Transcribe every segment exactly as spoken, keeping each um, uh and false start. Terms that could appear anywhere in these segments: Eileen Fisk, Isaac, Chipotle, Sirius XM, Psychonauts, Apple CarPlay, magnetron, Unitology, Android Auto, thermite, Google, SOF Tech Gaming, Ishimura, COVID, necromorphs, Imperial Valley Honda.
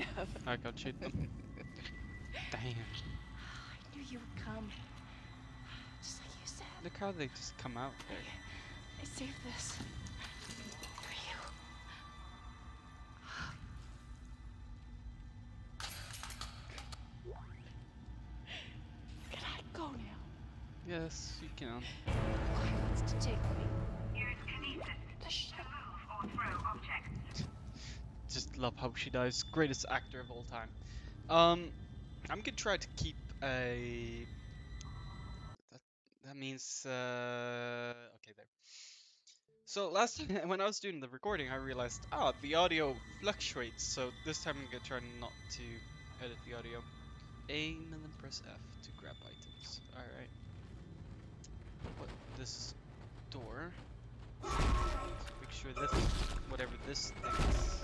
afraid of. I got shit. Damn. I knew you would come. Just like you said. Look how they just come out there. I saved this. For you. Can I go now? Yes, you can. Why wants to take me? Just love how she dies. Greatest actor of all time. Um, I'm gonna try to keep a. That, that means. Uh, okay, there. So last time when I was doing the recording, I realized ah the audio fluctuates. So this time I'm gonna try not to edit the audio. Aim and then press F to grab items. All right. What this door? Make sure this whatever this thing is.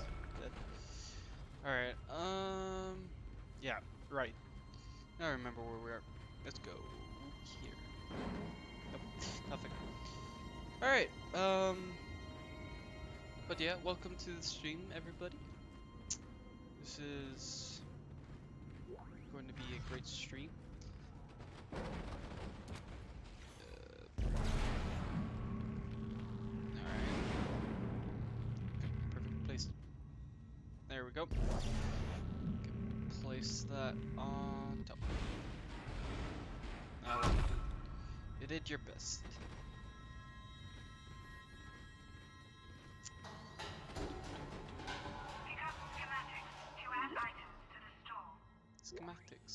Alright, um, yeah, right. Now I remember where we are. Let's go here. Nope, nothing. Alright, um, but yeah, welcome to the stream, everybody. This is going to be a great stream. Uh, Alright, perfect place. There we go. Place that on top. Now, you did your best. Pick up schematics to add items to the store. Schematics.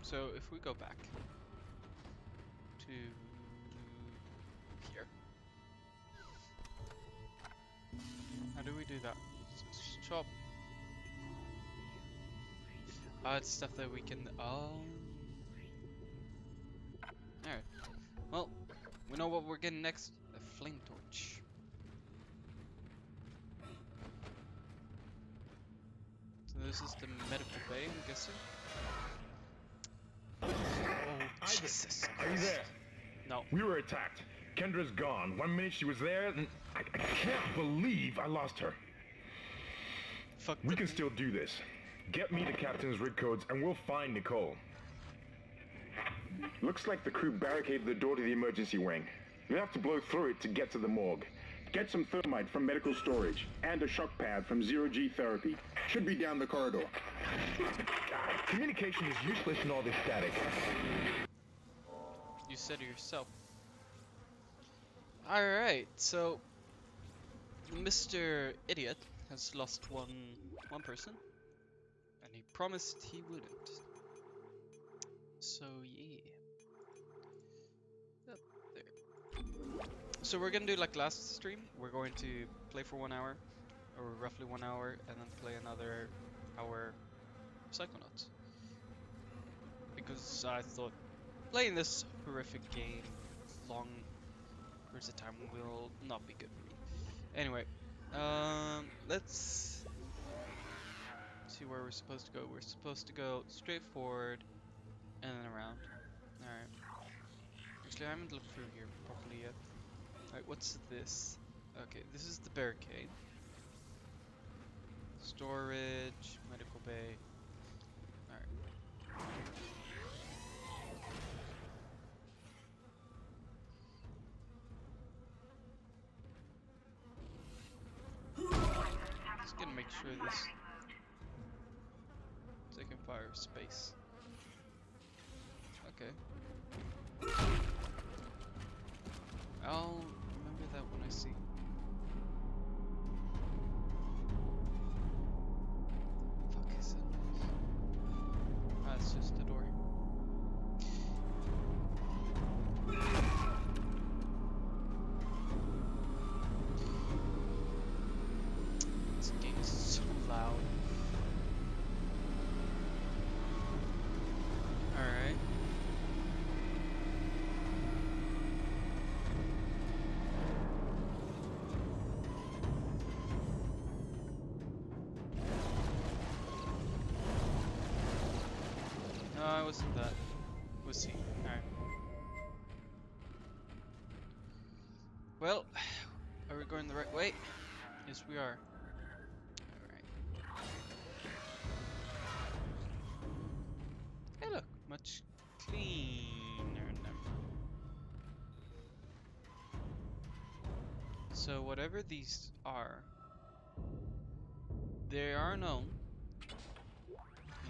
So if we go back to how do we do that? Chop. Ah, oh, it's stuff that we can. Oh. Alright. Well, we know what we're getting next. A flame torch. So, this is the medical bay, I'm guessing. Oh, Jesus. Are you there? No. We were attacked. Kendra's gone. One minute she was there, and I, I can't believe I lost her. Fuck. We can still do this. Get me the captain's rig codes, and we'll find Nicole. Looks like the crew barricaded the door to the emergency wing. We have to blow through it to get to the morgue. Get some thermite from medical storage, and a shock pad from zero-G therapy. Should be down the corridor. God, communication is useless in all this static. You said it yourself. Alright, so Mister Idiot has lost one one person, and he promised he wouldn't. So yeah. Up there. So we're gonna do like last stream, we're going to play for one hour, or roughly one hour, and then play another hour Psychonauts. Because I thought playing this horrific game long the time will not be good for me. Anyway, um, let's see where we're supposed to go. We're supposed to go straight forward and then around. Alright. Actually, I haven't looked through here properly yet. Alright, what's this? Okay, this is the barricade. Storage, medical bay. Alright. Gonna make sure this taking fire of space. Okay. I'll remember that when I see. Fuck is it? That's ah, just the door. Wasn't that? Was he? Alright. Well, are we going the right way? Yes, we are. Alright. Hey, look, much cleaner now. So, whatever these are, they are known,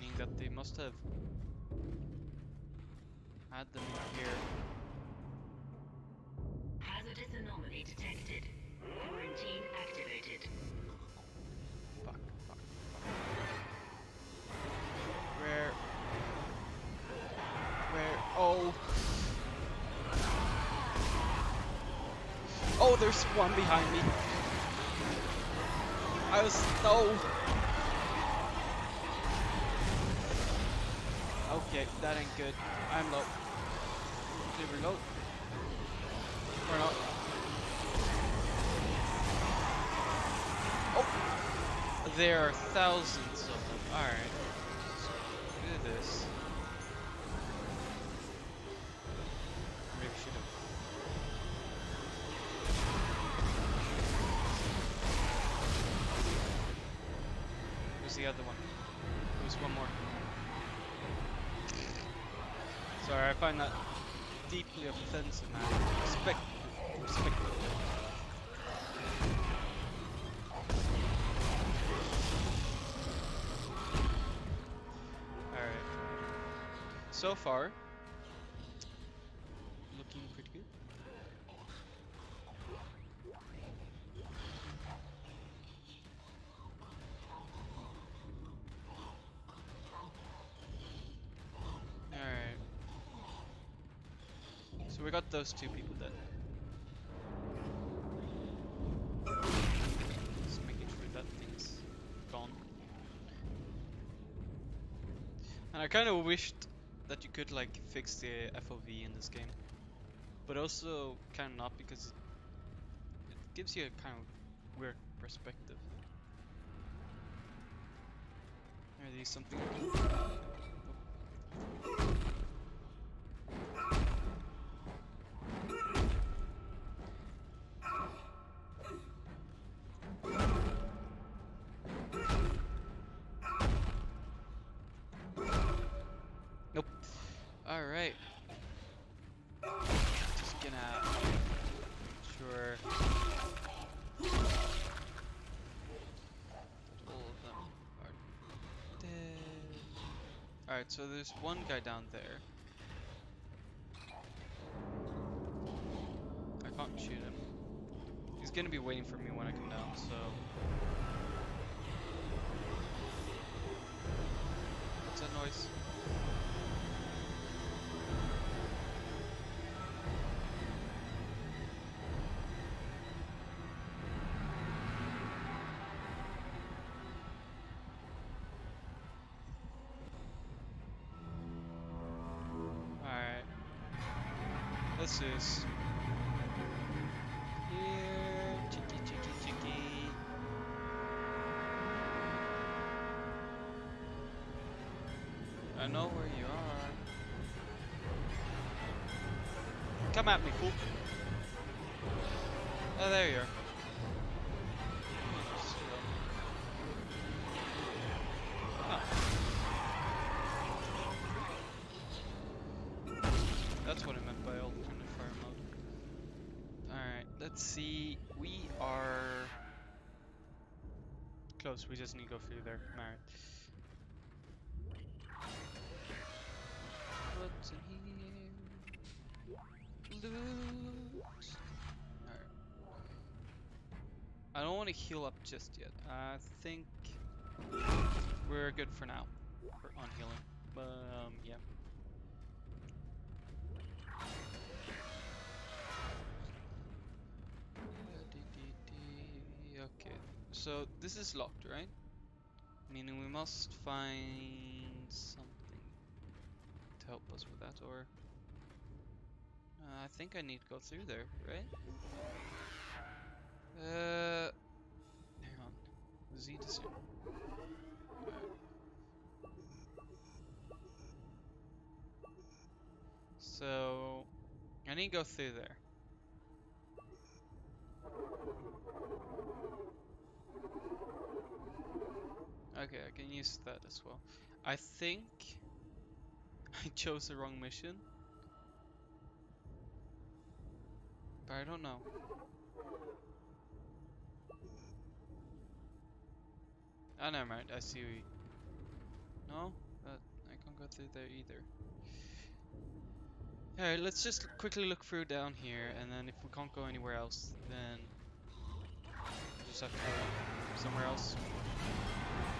meaning that they must have had them in here. Hazardous anomaly detected. Quarantine activated. Fuck, fuck, fuck. Where? Where? Oh. Oh, there's one behind me. I was no. Okay, that ain't good. I'm low. Deliver low. Or not. Oh! There are thousands of them. Alright. Let's do this. Maybe we should have. Where's the other one? There's one more. Sorry, I find that deeply offensive, man. Respect. Respect. Alright. So far, looking pretty good. We got those two people dead. Just making sure that thing's gone. And I kind of wished that you could like fix the F O V in this game, but also kind of not, because it, it gives you a kind of weird perspective. Are these something? Alright. Just gonna make sure that all of them are dead. Alright, so there's one guy down there. I can't shoot him. He's gonna be waiting for me when I come down, so. What's that noise? This is here, chicky, chicky, chicky. I know where you are. Come at me, fool. Oh, there you are. Let's see, we are close, we just need to go through there. Alright. What's in here? Loot! Alright. I don't want to heal up just yet. I think we're good for now. We're on healing. But, um, yeah. Okay, so this is locked, right? Meaning we must find something to help us with that, or... Uh, I think I need to go through there, right? Uh, hang on. Z to Z. So, I need to go through there. Okay, I can use that as well. I think I chose the wrong mission. But I don't know. Ah, never mind. I see. We... No, that, I can't go through there either. Alright, let's just quickly look through down here, and then if we can't go anywhere else, then we just have to go somewhere else.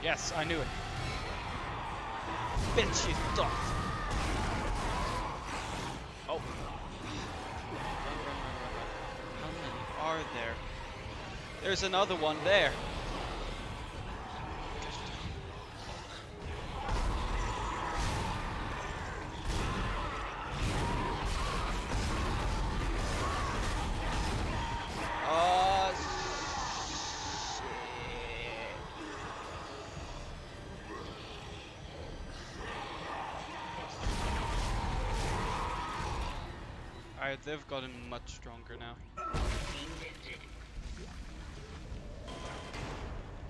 Yes, I knew it. Bitch, you thought. Oh. Run, run, run, run. How many are there? There's another one there. Alright, they've gotten much stronger now.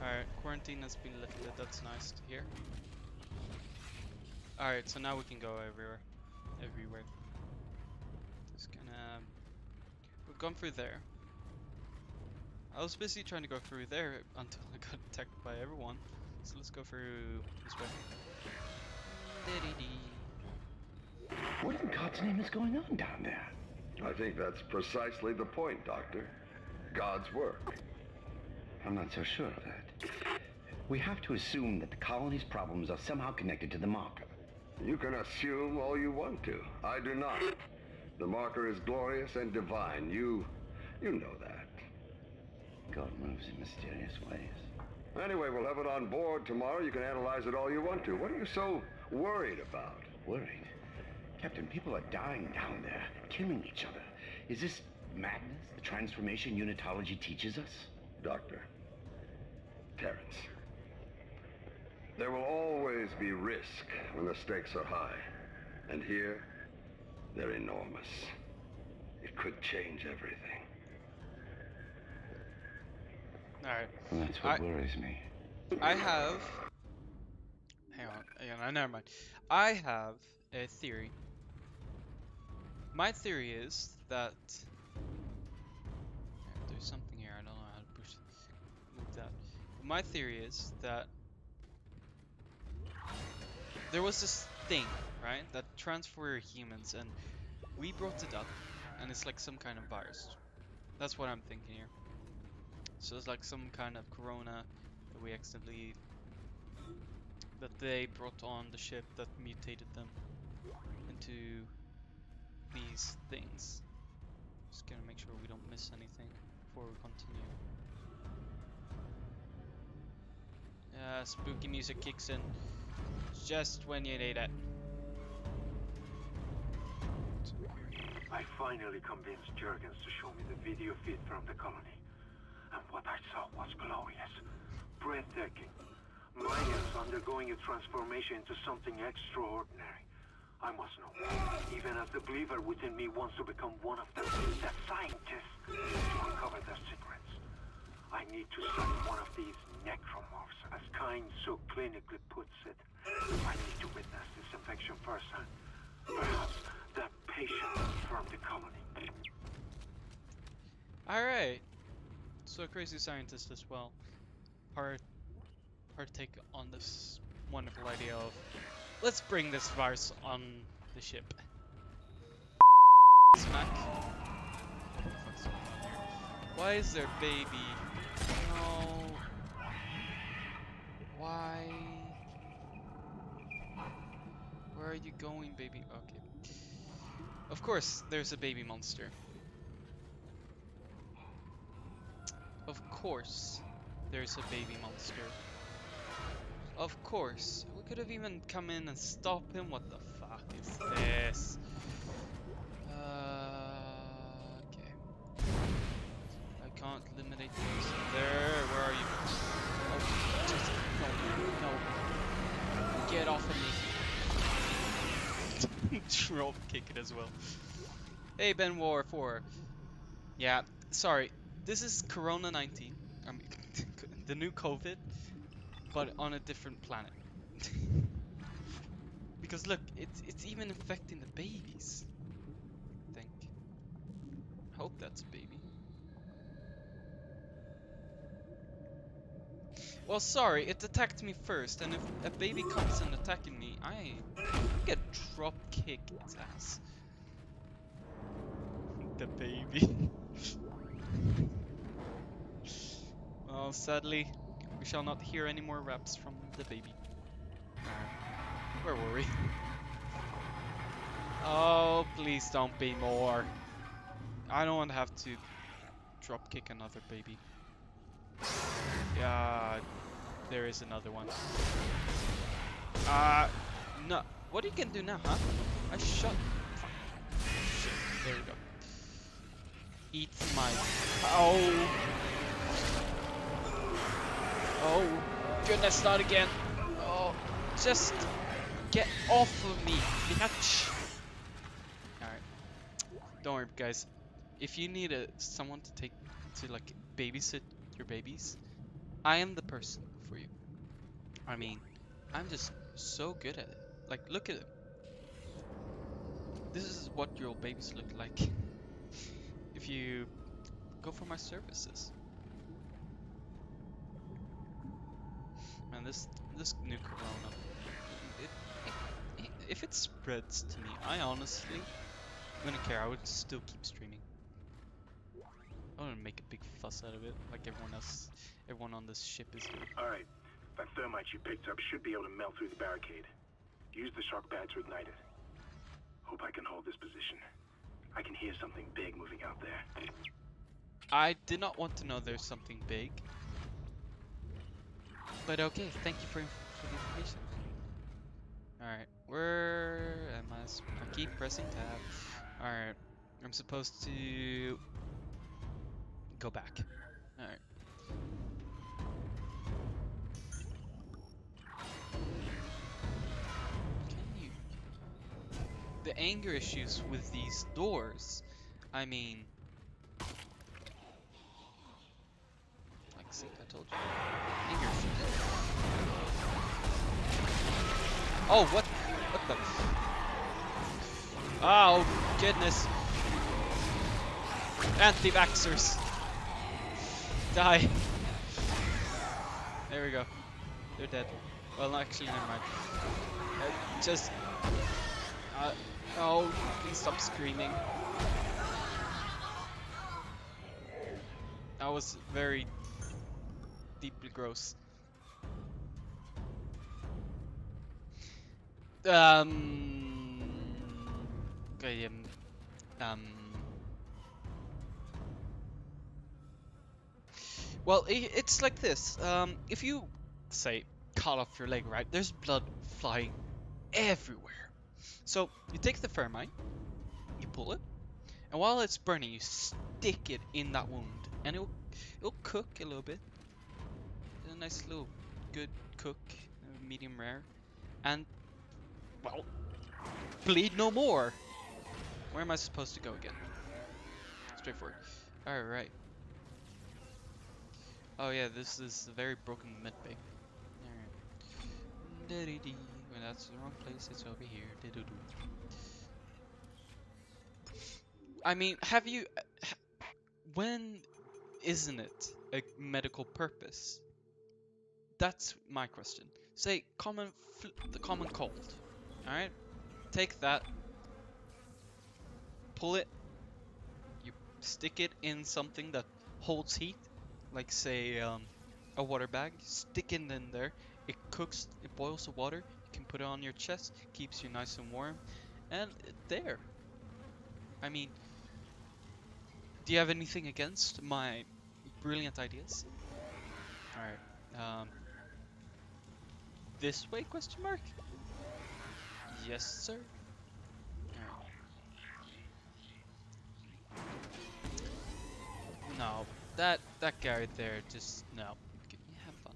Alright, quarantine has been lifted, that's nice to hear. Alright, so now we can go everywhere. Everywhere. Just gonna... We've gone through there. I was busy trying to go through there until I got attacked by everyone. So let's go through this way. What in God's name is going on down there? I think that's precisely the point, Doctor. God's work. I'm not so sure of that. We have to assume that the colony's problems are somehow connected to the marker. You can assume all you want to. I do not. The marker is glorious and divine. You... you know that. God moves in mysterious ways. Anyway, we'll have it on board tomorrow. You can analyze it all you want to. What are you so worried about? Worried? Captain, people are dying down there, killing each other. Is this madness, the transformation Unitology teaches us? Doctor, Terrence, there will always be risk when the stakes are high. And here, they're enormous. It could change everything. All right. Well, that's what I, worries me. I have... Hang on, hang on, never mind. I have a theory. My theory is that there's something here. I don't know how to push move that. My theory is that there was this thing, right, that transferred humans, and we brought it up, and it's like some kind of virus. That's what I'm thinking here. So it's like some kind of corona that we accidentally, that they brought on the ship, that mutated them into these things. Just gonna make sure we don't miss anything before we continue. Uh, spooky music kicks in just when you need it. I finally convinced Jurgens to show me the video feed from the colony, and what I saw was glorious, breathtaking. Maya's undergoing a transformation into something extraordinary. I must know. Even as the believer within me wants to become one of the scientists to uncover their secrets, I need to study one of these necromorphs, as Kind so clinically puts it. I need to witness this infection firsthand. Perhaps that patient from the colony. Alright. So a crazy scientist as well. Part... partake on this wonderful idea of let's bring this virus on the ship. Smack. Why is there baby? No. Why? Where are you going, baby? Okay. Of course, there's a baby monster. Of course, there's a baby monster. Of course, we could have even come in and stop him. What the fuck is this? Uh, okay. I can't eliminate those. There, where are you? Oh, just, no, no. Get off of me. Drop kick it as well. Hey, Ben War four. Yeah, sorry. This is Corona nineteen. I mean, the new COVID. but on a different planet. Because look, it's it's even affecting the babies. I think. I hope that's a baby. Well, sorry, it attacked me first, and if a baby comes and attacking me, I get drop kicked its ass. The baby. Well, sadly, we shall not hear any more raps from the baby. Where were we? Oh, please don't be more. I don't want to have to drop kick another baby. Yeah, there is another one. Uh, no. What are you gonna do now, huh? I shot. Fuck. Shit, there we go. Eat my. Oh. Oh, goodness, not again. Oh, just get off of me, bitch. Alright. Don't worry, guys. If you need a, someone to take, to like babysit your babies, I am the person for you. I mean, I'm just so good at it. Like, look at it. This is what your babies look like if you go for my services. Man, this this new corona, it, it, if it spreads to me, I honestly wouldn't care. I would still keep streaming. I don't want to make a big fuss out of it, like everyone else, everyone on this ship is doing. Alright, that thermite you picked up should be able to melt through the barricade. Use the shock pad to ignite it. Hope I can hold this position. I can hear something big moving out there. I did not want to know there's something big. But okay, thank you for, for the information. Alright, where am I? I keep pressing tab. Alright, I'm supposed to... go back. Alright. Can you... The anger issues with these doors, I mean... Like, see, I told you. Anger issues. Oh, what? What the... Oh, goodness. Anti-vaxxers. Die. There we go. They're dead. Well, actually, never mind. Uh, just. Uh, oh, please stop screaming. That was very deeply gross. Um. Okay. Um. um Well, it's like this, um, if you, say, cut off your leg, right, there's blood flying everywhere. So, you take the thermite, you pull it, and while it's burning, you stick it in that wound, and it'll, it'll cook a little bit. A nice little good cook, medium rare, and, well, bleed no more. Where am I supposed to go again? Straightforward. Alright. Oh yeah, this is a very broken medbay. Alright. Well, that's the wrong place, it's over here. I mean, have you... When isn't it a medical purpose? That's my question. Say, common fl the common cold. Alright? Take that. Pull it. You stick it in something that holds heat. Like say um, a water bag, stick it in there, it cooks, it boils the water, you can put it on your chest, keeps you nice and warm, and there. I mean, do you have anything against my brilliant ideas? Alright, um, this way, question mark? Yes, sir. No. That that guy right there, just no. Can you have fun?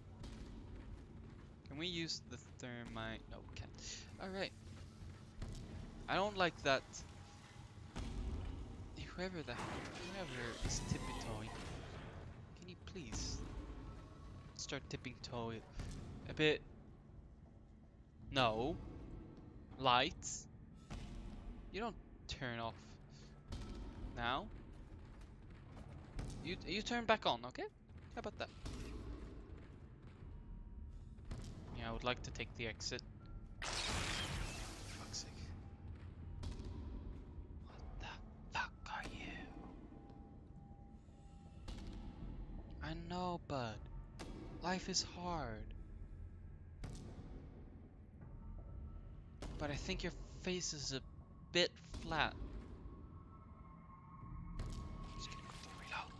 Can we use the thermite? No, we can't. Alright. I don't like that. Whoever the whoever is tippy-toeing, can you please start tipping toe a bit... No. Lights. You don't turn off now. You, you turn back on, okay? How about that? Yeah, I would like to take the exit. Fuck's sake. What the fuck are you? I know, bud. Life is hard. But I think your face is a bit flat. I'm just gonna quickly reload.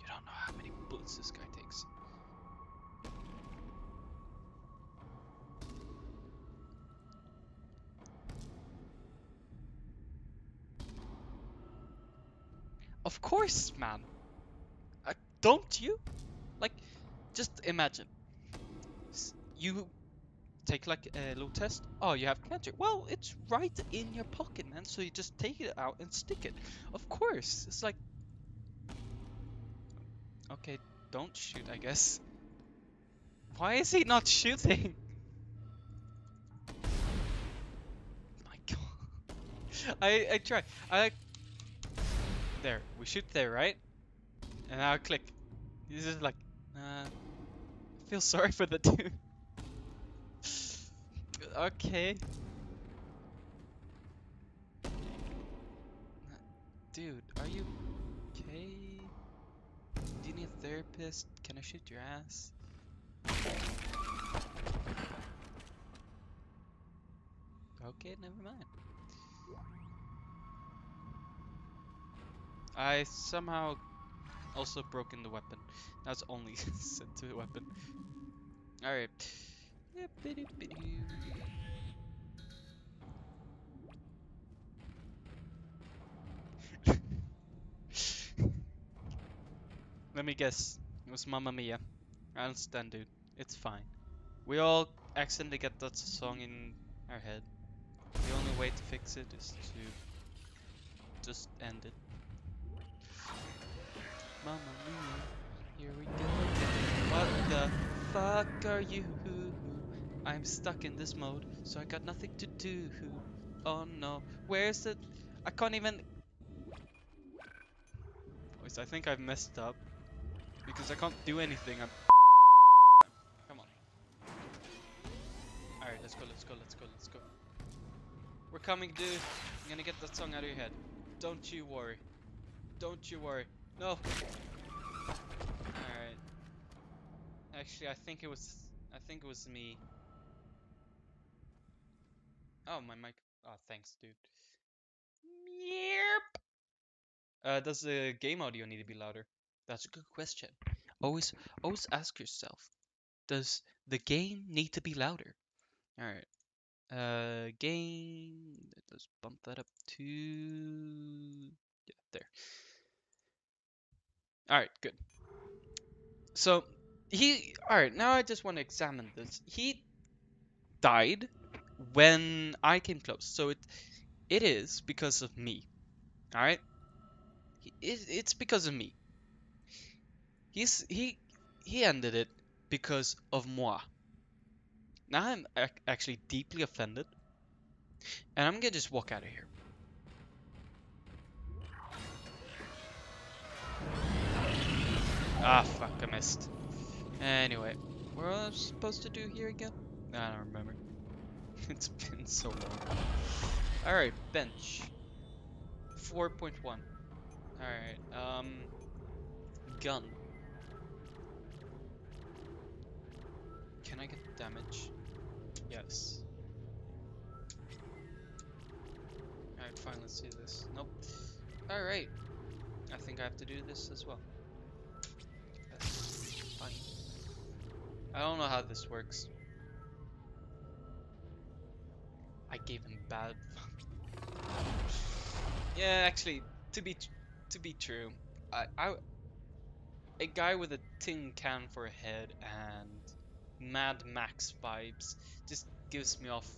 You don't know how many bullets this guy takes. Of course, man. Uh, don't you? Like, just imagine. You take like a little test. Oh, you have cancer. Well, it's right in your pocket, man. So you just take it out and stick it. Of course. It's like... Okay, don't shoot, I guess. Why is he not shooting? My god. I, I try. I like... There, we shoot there, right? And I'll click. This is like, uh, I feel sorry for the dude. Okay. Dude, are you okay? Do you need a therapist? Can I shoot your ass? Okay, never mind. I somehow also broken the weapon. That's only sent to a weapon. Alright. Let me guess. It was Mamma Mia. I understand, dude. It's fine. We all accidentally get that song in our head. The only way to fix it is to just end it. Mamma mia, here we go again. What the fuck are you? I'm stuck in this mode, so I got nothing to do. Oh no, where's the... I can't even... Boys, I think I've messed up. Because I can't do anything. I'm... Come on. Alright, let's go, let's go, let's go, let's go. We're coming, dude. I'm gonna get that song out of your head. Don't you worry. Don't you worry. No. Alright. Actually, I think it was I think it was me. Oh, my mic. Oh, thanks, dude. Yep. Uh, does the game audio need to be louder? That's a good question. Always always ask yourself, does the game need to be louder? All right. Uh, game, let's bump that up to yeah, there. Alright, good. So, he... Alright, now I just want to examine this. He died when I came close. So, it it is because of me. Alright? It, it's because of me. He's He he ended it because of moi. Now I'm ac actually deeply offended. And I'm going to just walk out of here. Ah, fuck, I missed. Anyway, what am I supposed to do here again? I don't remember. It's been so long. Alright, bench. four point one. Alright, um... gun. Can I get damage? Yes. Alright, fine, let's do this. Nope. Alright. I think I have to do this as well. I don't know how this works. I gave him bad. Yeah, actually, to be to be true, I, I a guy with a tin can for a head and Mad Max vibes just gives me off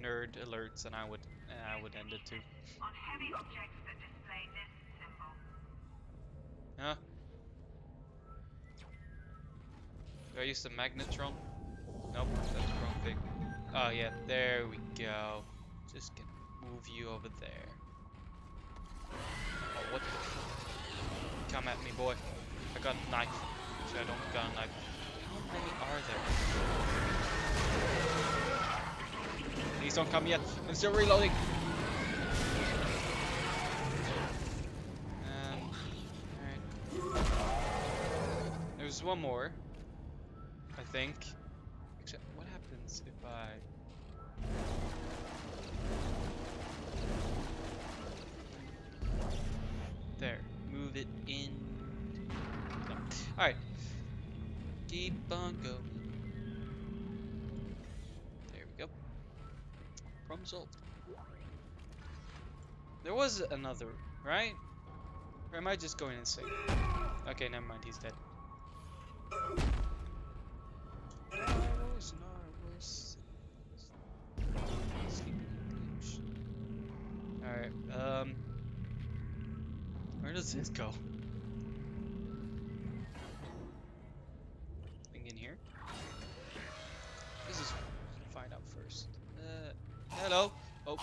nerd alerts, and I would and I would end it too. On heavy objects that display this symbol. Huh? Do I use the magnetron? Nope, that's the wrong thing. Oh yeah, there we go. Just gonna move you over there. Oh, what the f- Come at me, boy. I got a knife. Actually, I don't got a knife. How many are there? Please don't come yet. I'm still reloading. There's one more, I think. Actually, what happens if I... There, move it in. No. Alright. Keep on going. There we go. Problem solved. There was another, right? Or am I just going insane? Okay, never mind, he's dead. Alright, um where does this go? I think in here. This is find out first. Uh hello. Oh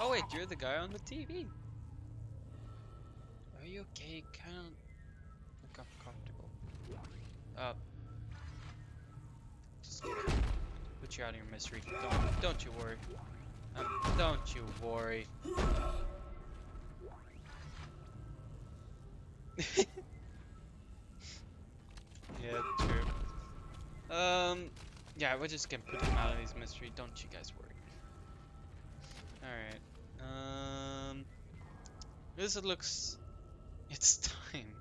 Oh wait, you're the guy on the T V. Are you okay? Can't look uncomfortable. Uh just put you out of your misery. Don't don't you worry. Um, don't you worry. Yeah, true. Um yeah, we're just gonna put him out of his misery, don't you guys worry. Alright. Um this it looks it's time.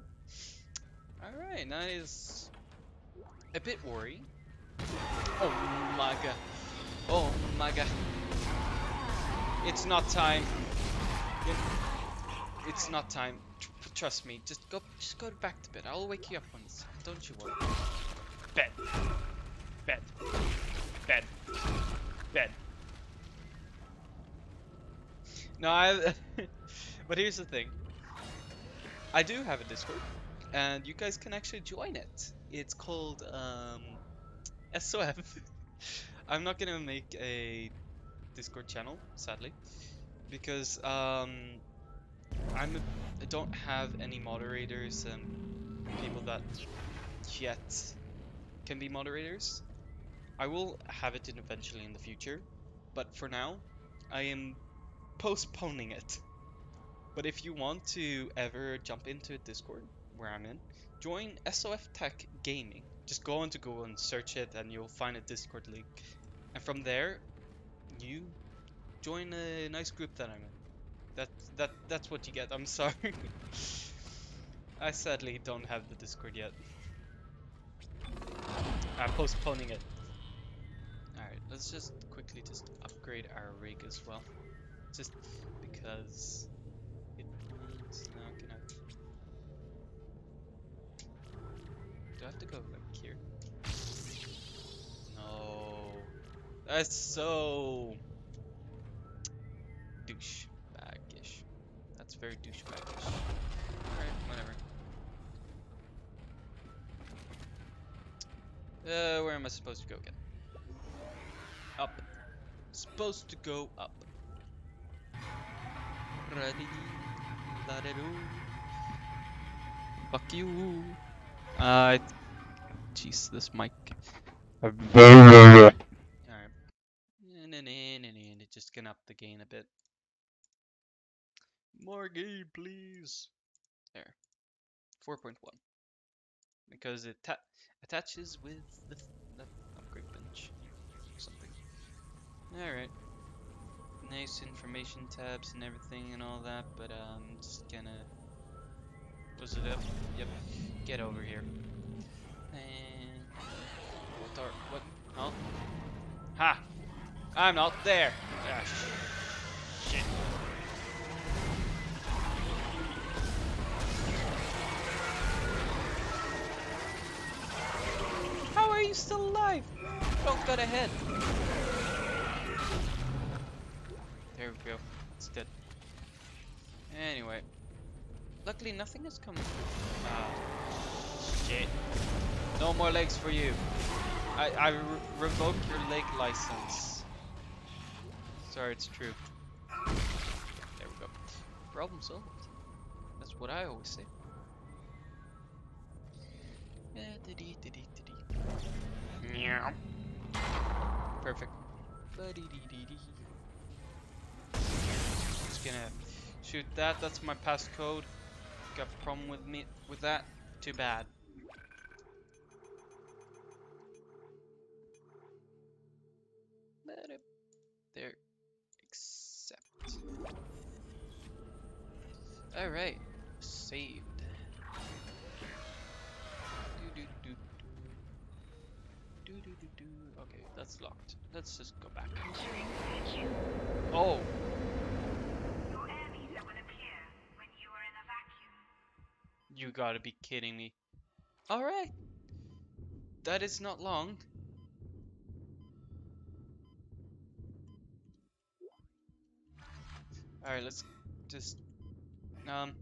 Alright, that is a bit worry. Oh my god. Oh my god. It's not time. It's not time. Trust me. Just go. Just go back to bed. I'll wake you up on this. Don't you worry. Bed. Bed. Bed. Bed. No, I. But here's the thing. I do have a Discord, and you guys can actually join it. It's called um, S O F. I'm not gonna make a Discord channel, sadly, because um, I'm a, I don't have any moderators and people that yet can be moderators. I will have it in eventually in the future, but for now, I am postponing it. But if you want to ever jump into a Discord where I'm in, join S O F Tech Gaming. Just go on to Google and search it, and you'll find a Discord link, and from there. You join a nice group that I'm in. That that that's what you get. I'm sorry. I sadly don't have the Discord yet. I'm postponing it. All right, let's just quickly just upgrade our rig as well, just because it needs. Now can I? Do I have to go like here? No. That's so douchebag-ish. That's very douchebag-ish. Alright, whatever. Uh, where am I supposed to go again? Up. Supposed to go up. Ready? Fuck you. Uh, jeez, this mic. And it's just gonna up the gain a bit. More gain, please. There, four point one, because it ta attaches with the, the upgrade bench or something. All right, nice information tabs and everything and all that, but I'm um, just gonna was it up? Yep. Get over here. And what? Are, what? Oh, ha! I'm not there. Ah, shit. How are you still alive? Don't got ahead. There we go. It's dead. Anyway, luckily nothing has come. Ah, shit. No more legs for you. I, I re revoke your leg license. Sorry, it's true. There we go. Problem solved. That's what I always say. Yeah. Perfect. Just gonna shoot that. That's my passcode. Got a problem with me with that? Too bad. There. Accept. All right. Saved. Do, do, do, do. Do, do, do, do. Okay, that's locked. Let's just go back. Oh. You gotta be kidding me. Alright. That is not long. Alright, let's just... Um...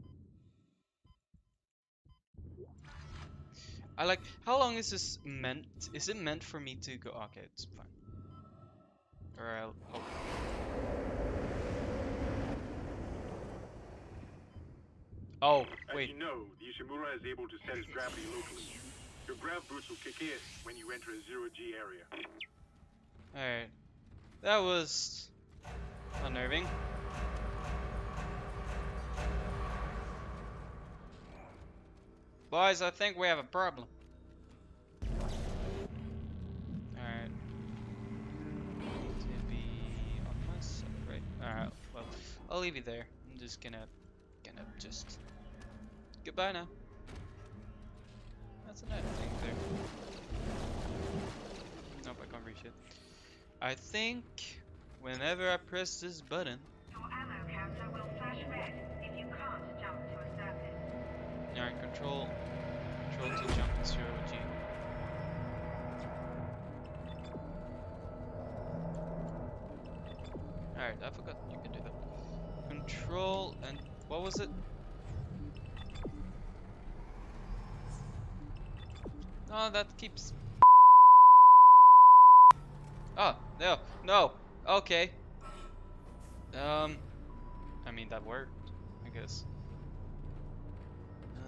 I like... How long is this meant? Is it meant for me to go... Okay, it's fine. Or I'll... Oh. Oh, wait. As you know, the Ishimura is able to set his gravity locally. Your grav boots will kick in when you enter a zero G area. Alright. That was... unnerving. Boys, I think we have a problem. Alright. Need to be on my side, right? Alright, well, I'll leave you there. I'm just gonna... gonna just... Goodbye now. That's a nice thing there. Nope, I can't reach it. I think whenever I press this button, your ammo counter will flash red if you can't jump to a surface. Alright, control control to jump to zero G. Alright, I forgot you can do that. Control and what was it? No, that keeps. Oh, no, no, okay. Um, I mean, that worked, I guess.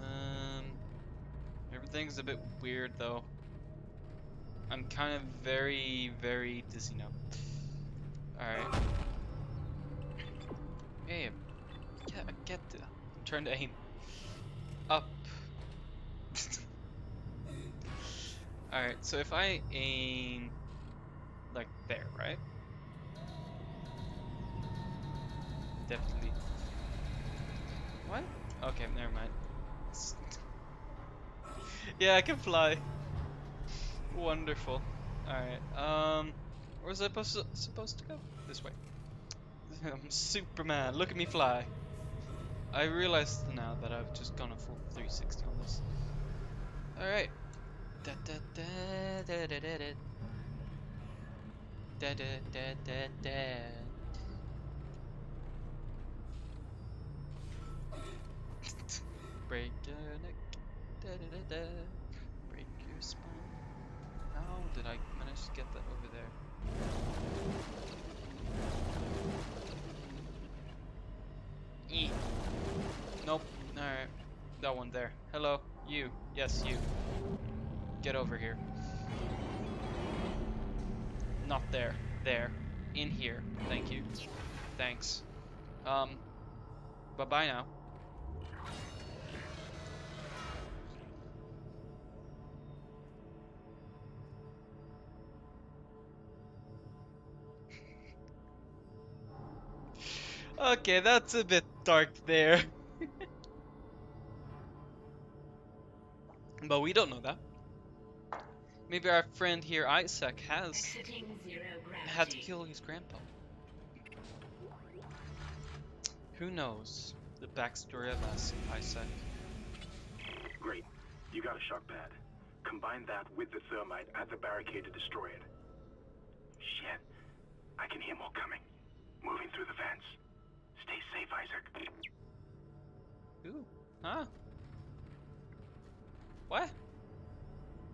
Um, everything's a bit weird though. I'm kind of very, very dizzy now. Alright. Hey, yeah, I get the. Turn to aim. Up. Alright, so if I aim like there, right? Definitely. What? Okay, never mind. Yeah, I can fly. Wonderful. Alright, um, where was I supposed to, supposed to go? This way. I'm Superman, look at me fly. I realize now that I've just gone a full three sixty on this. Alright. Da da da da da da da da da da da. Break your neck, da da da da. Break your spine. How did I manage to get that over there? E. Nope. All right, that one there. Hello, you. Yes, you. Get over here. Not there. There. In here. Thank you. Thanks. Um. Bye bye now. Okay, that's a bit dark there. But we don't know that. Maybe our friend here, Isaac, has had to kill his grandpa. Who knows the backstory of Isaac? Great. You got a shock pad. Combine that with the thermite at the barricade to destroy it. Shit. I can hear more coming. Moving through the vents. Stay safe, Isaac. Ooh. Huh? What?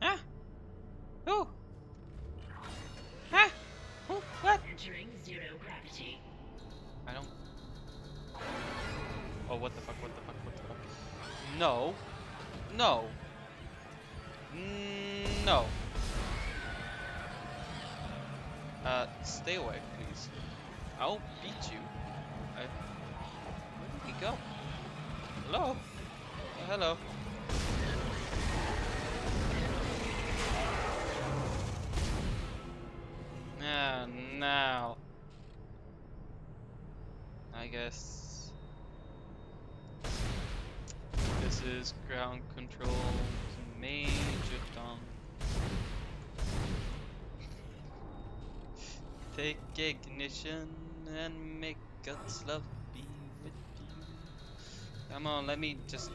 Huh? Oh, what the fuck, what the fuck, what the fuck. No. No. No. Uh, stay away, please. I'll beat you. I... Where did he go? Hello? Oh, hello. Ah, now. I guess... This is ground control to Major Tom. Take ignition and make God's love be with you. Come on, let me just...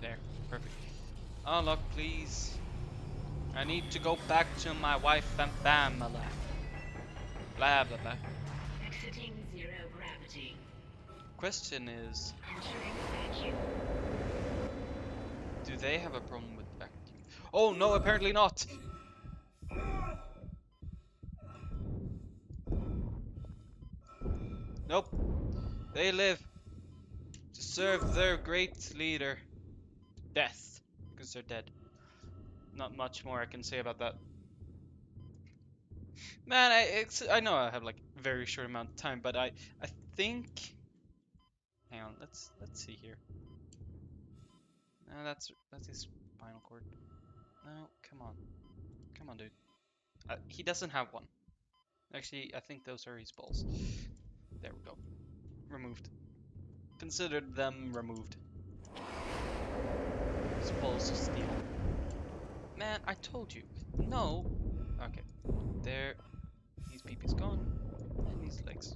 There, perfect. Unlock, please. I need to go back to my wife and family. Blah, blah, blah. Exiting zero gravity. Question is... Entering vacuum. Do they have a problem with vacuum? Oh no, apparently not! Nope. They live to serve their great leader, death, because they're dead. Not much more I can say about that. Man, I it's, I know I have like a very short amount of time, but I I think. Hang on, let's let's see here. No, that's that's his spinal cord. No, come on, come on, dude. Uh, he doesn't have one. Actually, I think those are his balls. There we go. Removed. Considered them removed. Supposed to steal. Man, I told you. No. Okay. There. His peepee's gone. And his legs.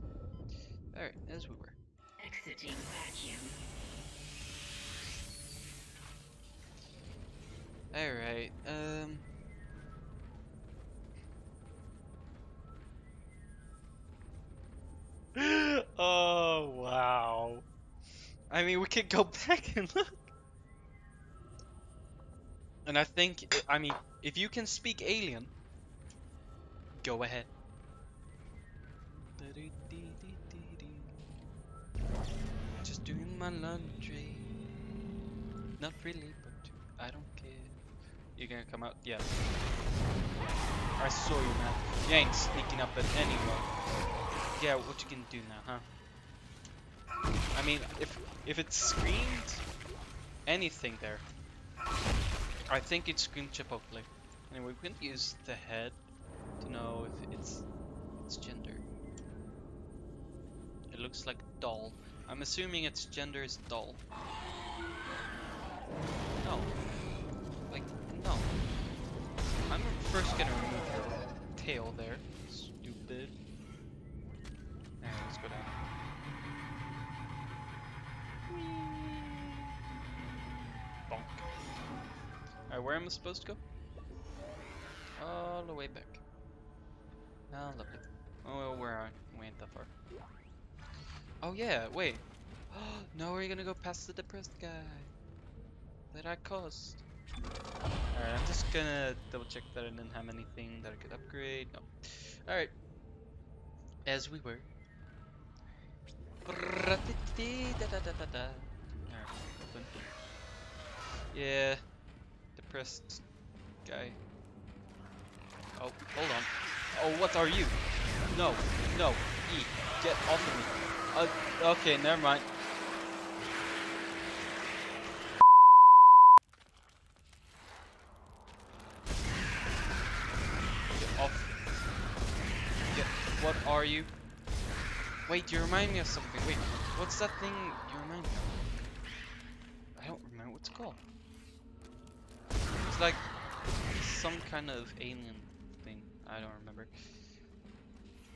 Alright, as we were. Exiting vacuum. Alright, um. Oh, wow. I mean, we could go back and look. And I think, I mean, if you can speak alien, go ahead. Just doing my laundry. Not really, but I don't care. You're gonna come out? Yeah. I saw you, man. You ain't sneaking up at anyone. Yeah, what you can do now, huh? I mean, if if it screamed anything there, I think it screamed Chipotle. Anyway, we can use the head to know if it's it's gender. It looks like doll. I'm assuming its gender is doll. No, like no. I'm first gonna remove the tail there. Stupid. Let's go down. Bonk. Alright, where am I supposed to go? All the way back. Ah, oh, lovely. Oh, where are we? We ain't that far. Oh yeah, wait. No, we're gonna go past the depressed guy that I caused. Alright, I'm just gonna double check that I didn't have anything that I could upgrade. No. Alright. As we were. Yeah, depressed guy. Oh, hold on. Oh, what are you? No, no, E, get off of me. Uh, okay, never mind. Get off. Get. What are you? Wait, you remind me of something. Wait, what's that thing you remind me of? I don't remember what it's called. It's like some kind of alien thing. I don't remember.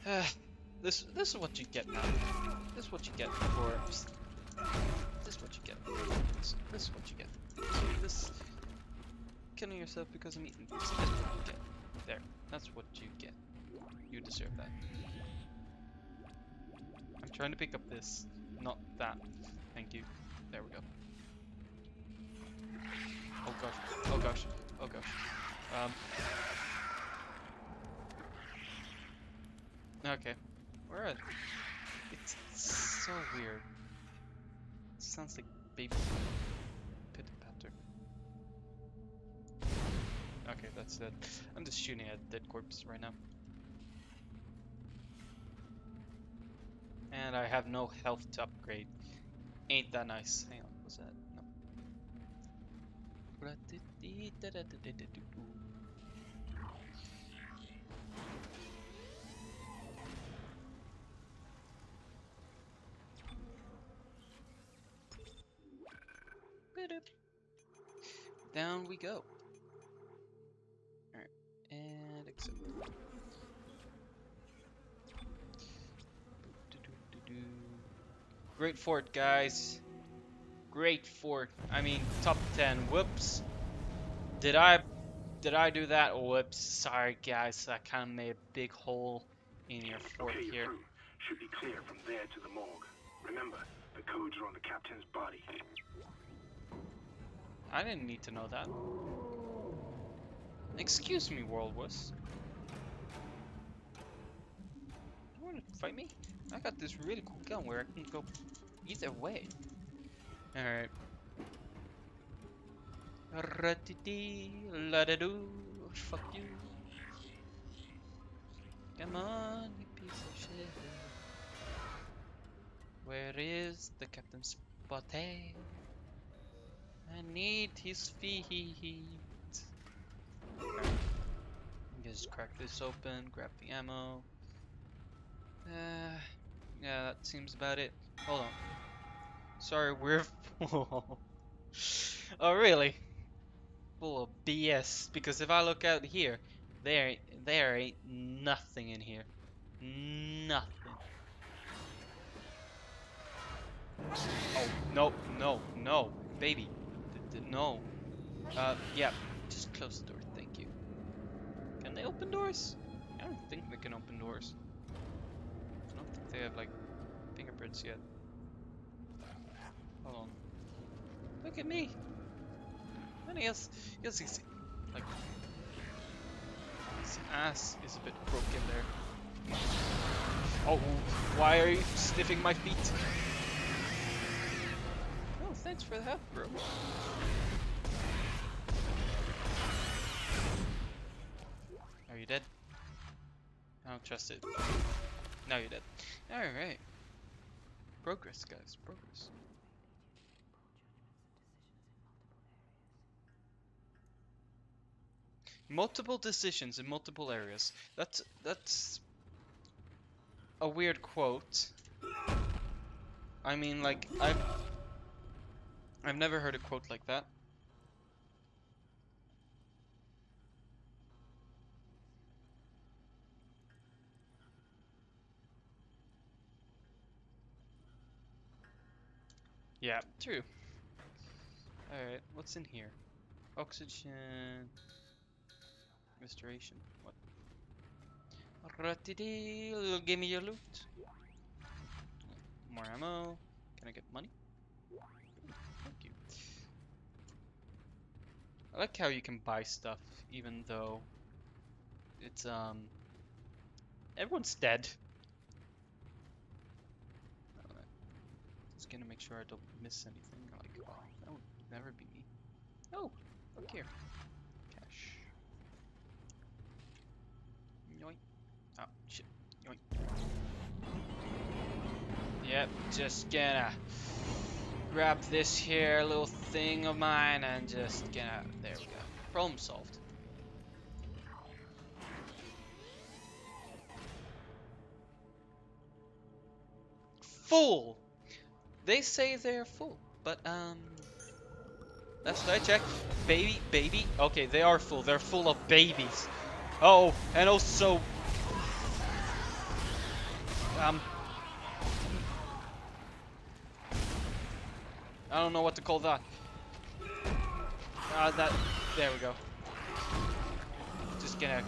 Uh, this this is what you get now. This is what you get for. This is what you get. This, this is what you get. This killing yourself because I'm eating. This is what you get. There. That's what you get. You deserve that. I'm trying to pick up this, not that. Thank you. There we go. Oh gosh. Oh gosh. Oh gosh. Um. Okay. Where are they? It's so weird. sounds like baby pitter-patter. Okay, that's dead. I'm just shooting at dead corpse right now. And I have no health to upgrade. Ain't that nice. Hang on, what's that? No. Down we go. Alright, and accept. Great fort, guys. Great fort. I mean, top ten. Whoops. Did I did I do that? Whoops. Sorry, guys. I kind of made a big hole in your fort okay, here. Your route should be clear from there to the morgue. Remember, the codes are on the captain's body. I didn't need to know that. Excuse me, world wuss. You wanna fight me? I got this really cool gun where I can go either way. Alright. Fuck you. Come on, you piece of shit. Where is the captain's body? I need his feet. Just crack this open, grab the ammo. Uh, yeah, that seems about it. Hold on. Sorry, we're full. Oh, really? Full of B S. Because if I look out here, there, there ain't nothing in here. Nothing. Oh, no, no, no, baby. No. Uh, yeah. Just close the door. Thank you. Can they open doors? I don't think they can open doors. I don't think they have, like, fingerprints yet. Hold on. Look at me. And he has, he has his, like, his ass is a bit broken there. Oh, why are you sniffing my feet? Oh, thanks for the help, bro. Are you dead? I don't trust it. Now you're dead. Alright. Progress, guys. Progress. Multiple decisions in multiple areas. That's that's a weird quote. I mean, like, I've I've never heard a quote like that. Yeah, true. Alright, what's in here? Oxygen... Restoration. What? Ratidil, give me your loot. More ammo. Can I get money? Thank you. I like how you can buy stuff, even though... It's, um... everyone's dead. Gonna make sure I don't miss anything. Like, oh, that would never be me. Oh, look here. Cash. Yoink. Oh, shit. Yoink. Yep, just gonna grab this here little thing of mine and just gonna. There we go. Problem solved. Fool! They say they're full, but um, last I checked, baby, baby. Okay, they are full. They're full of babies. Oh, and also, um, I don't know what to call that. Ah, uh, that. There we go. Just gonna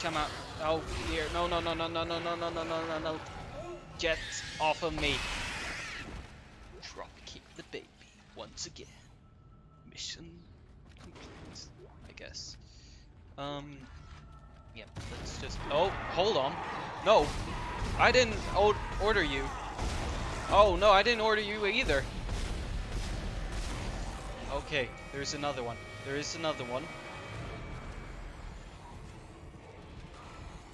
come out. Oh, here. No, no, no, no, no, no, no, no, no, no, no. Get off of me. Drop kick the baby once again. Mission complete, I guess. Um, yeah, let's just, oh, hold on. No, I didn't order you. Oh no, I didn't order you either. Okay, there's another one. There is another one.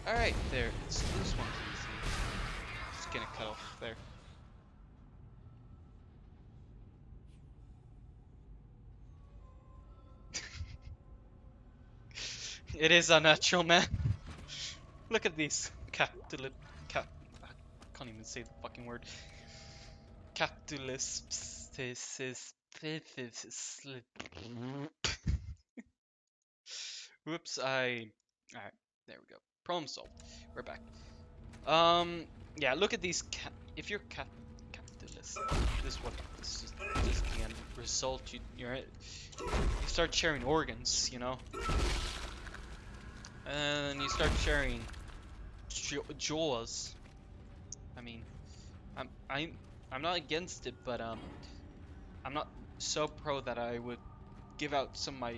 Alright, there. It's this one's easy. It's gonna cut off there. It is unnatural, man. Look at these. Capital... Cap... I can't even say the fucking word. Capitalists. Whoops, I... Alright, there we go. Problem solved. We're back. Um, yeah, look at these cap... If you're cap... Capitalist. This one. This is just the end result. You, you're... You start sharing organs, you know? And you start sharing jaw jaws. I mean, I'm I'm I'm not against it, but um, I'm not so pro that I would give out some of my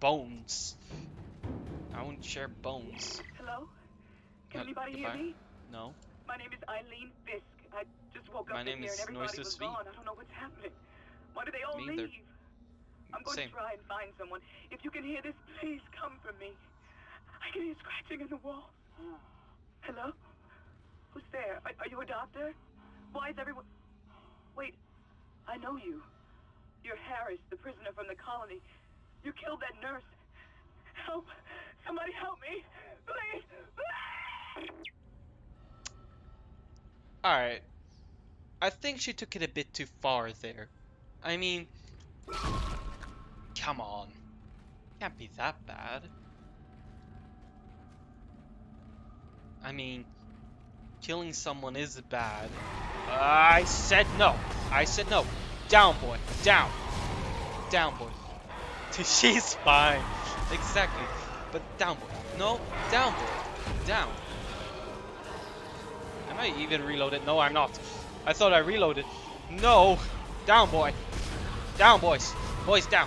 bones. I won't share bones. Hello? Can uh, anybody hear me? No. My name is Eileen Fisk. I just woke my up in here and everybody was gone. I don't know what's happening. Why do they all leave? I'm going Same. to try and find someone. If you can hear this, please come for me. I can hear scratching in the wall. Hello? Who's there? Are, are you a doctor? Why is everyone... Wait, I know you. You're Harris, the prisoner from the colony. You killed that nurse. Help. Somebody help me. Please. Please. Alright. I think she took it a bit too far there. I mean... Come on. Can't be that bad. I mean, killing someone is bad. Uh, I said no. I said no. Down, boy. Down. Down, boy. She's fine. Exactly. But down, boy. No. Down, boy. Down. Am I even reloaded? No, I'm not. I thought I reloaded. No. Down, boy. Down, boys. Boys, down.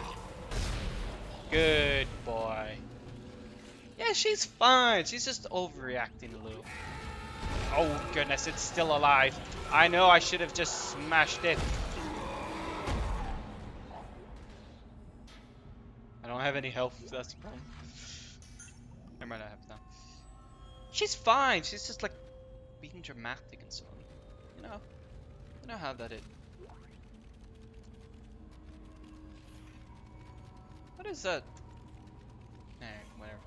Good boy. Yeah, she's fine. She's just overreacting a little. Oh, goodness. It's still alive. I know I should have just smashed it. I don't have any health. That's the problem. Never mind, I have now. She's fine. She's just like being dramatic and so on. You know? You know how that is. What is that? Eh, whatever.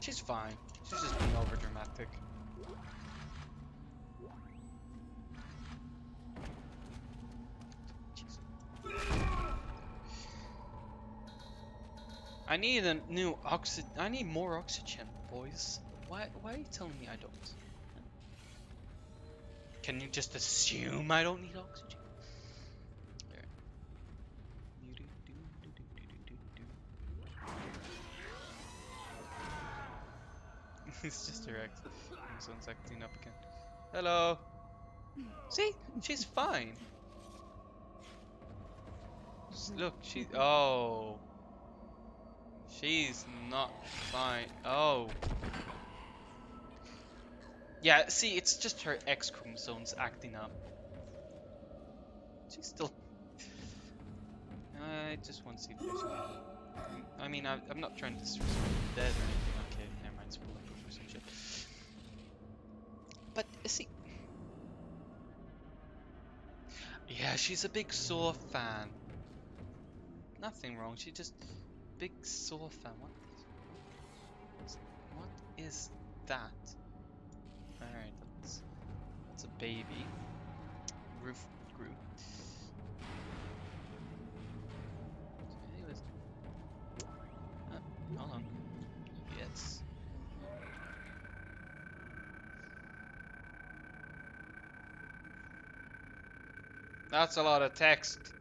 She's fine. She's just being over dramatic. Jeez. I need a new oxy- I need more oxygen, boys. Why, why are you telling me I don't? Can you just assume I don't need oxygen? It's just her act. Someone's acting up again. Hello. See, she's fine. Just look, she. Oh, she's not fine. Oh. Yeah. See, it's just her X chromosomes acting up. She's still. I just want to see if there's. I mean, I, I'm not trying to disrespect the dead or anything. Okay, never mind. But see, yeah, she's a big Saw fan. Nothing wrong. She just big Saw fan. What? Is, what is that? All right, that's that's a baby. Roof grew. Uh, hold on. Yes. That's a lot of text.